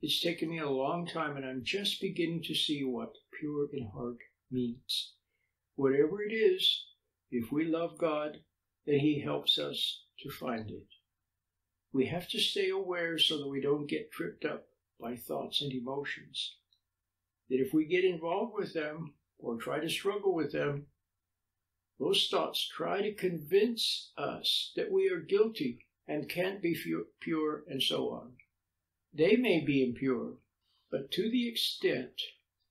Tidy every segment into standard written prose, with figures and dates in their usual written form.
It's taken me a long time, and I'm just beginning to see what pure in heart means. Whatever it is, if we love God, then He helps us to find it. We have to stay aware so that we don't get tripped up by thoughts and emotions. That if we get involved with them or try to struggle with them, those thoughts try to convince us that we are guilty and can't be pure and so on. They may be impure, but to the extent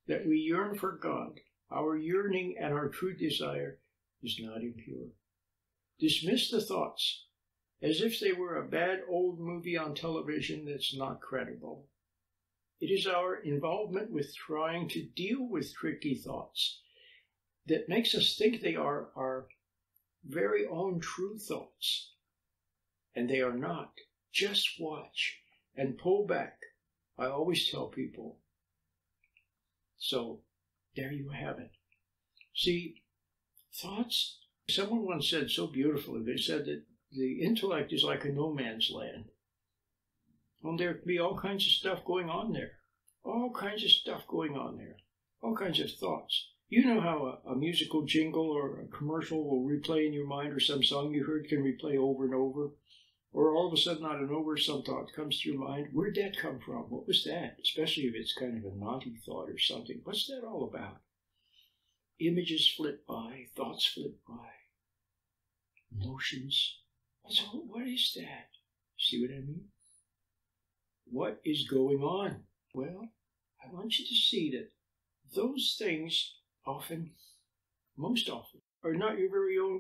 that we yearn for God, our yearning and our true desire is not impure. Dismiss the thoughts as if they were a bad old movie on television that's not credible. It is our involvement with trying to deal with tricky thoughts that makes us think they are our very own true thoughts. And they are not. Just watch and pull back. I always tell people. So, there you have it. See, thoughts, someone once said so beautifully, they said that the intellect is like a no man's land. And there could be all kinds of stuff going on there. All kinds of stuff going on there. All kinds of thoughts. You know how a musical jingle or a commercial will replay in your mind, or some song you heard can replay over and over, or all of a sudden out of nowhere some thought comes to your mind. Where'd that come from? What was that? Especially if it's kind of a naughty thought or something. What's that all about? Images flit by, thoughts flit by, emotions. What is that? See what I mean? What is going on? Well, I want you to see that those things often, most often, are not your very own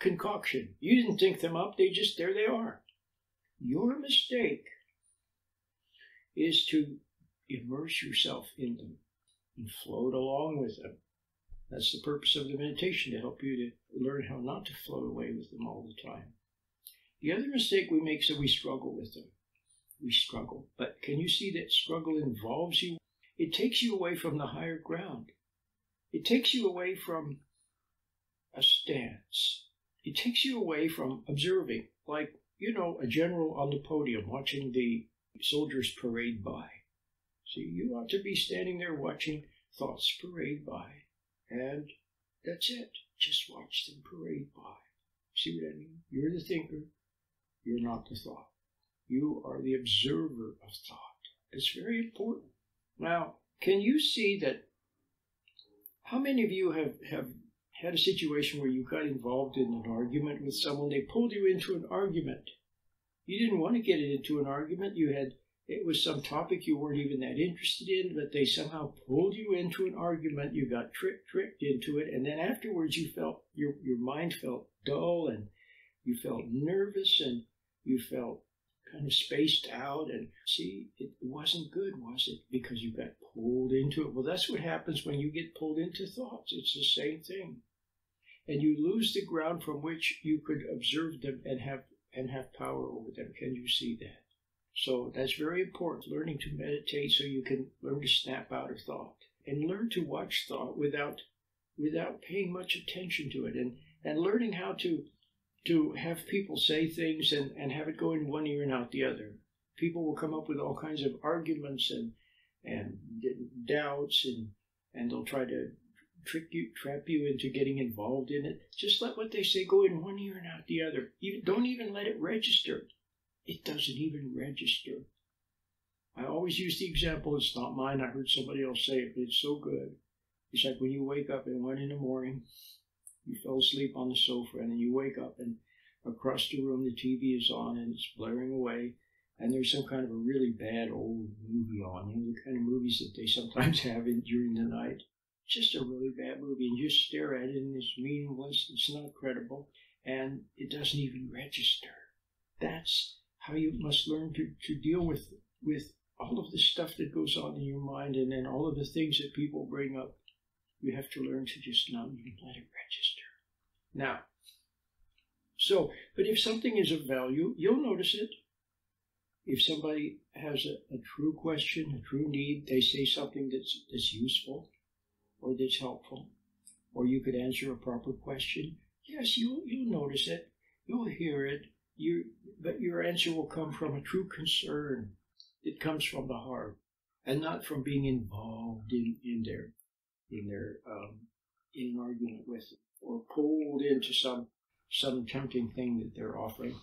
concoction. You didn't think them up, there they are. Your mistake is to immerse yourself in them and float along with them. That's the purpose of the meditation, to help you to learn how not to float away with them all the time. The other mistake we make is that we struggle with them. We struggle. But can you see that struggle involves you? It takes you away from the higher ground. It takes you away from a stance. It takes you away from observing, like, a general on the podium watching the soldiers parade by. See, you ought to be standing there watching thoughts parade by. And that's it. Just watch them parade by. See what I mean? You're the thinker. You're not the thought. You are the observer of thought. It's very important. Now, can you see that? How many of you have had a situation where you got involved in an argument with someone? They pulled you into an argument. You didn't want to get into an argument. It was some topic you weren't even that interested in, but they somehow pulled you into an argument. You got tricked into it, and then afterwards you felt your mind felt dull, and you felt nervous, and you felt kind of spaced out, and see, it wasn't good, was it? Because you got pulled into it. Well, that's what happens when you get pulled into thoughts. It's the same thing. And you lose the ground from which you could observe them and have power over them. Can you see that? So that's very important, learning to meditate so you can learn to snap out of thought and learn to watch thought without paying much attention to it, and learning how to have people say things and have it go in one ear and out the other. People will come up with all kinds of arguments and doubts, and they'll try to trap you into getting involved in it. Just let what they say go in one ear and out the other. Don't even let it register. It doesn't even register. I always use the example, it's not mine, I heard somebody else say it, but it's so good. It's like when you wake up at 1 in the morning, you fell asleep on the sofa, and then you wake up, and across the room the TV is on, and it's blaring away, and there's some kind of a really bad old movie on, the kind of movies that they sometimes have during the night. Just a really bad movie, and you just stare at it, and it's meaningless, it's not credible, and it doesn't even register. That's how you must learn to deal with all of the stuff that goes on in your mind, and then all of the things that people bring up. You have to learn to just not even let it register. Now, but if something is of value, you'll notice it. If somebody has a true question, a true need, they say something that's useful or that's helpful, or you could answer a proper question, yes, you'll notice it, you'll hear it, but your answer will come from a true concern. It comes from the heart. and not from being involved in an argument with them, or pulled into some tempting thing that they're offering.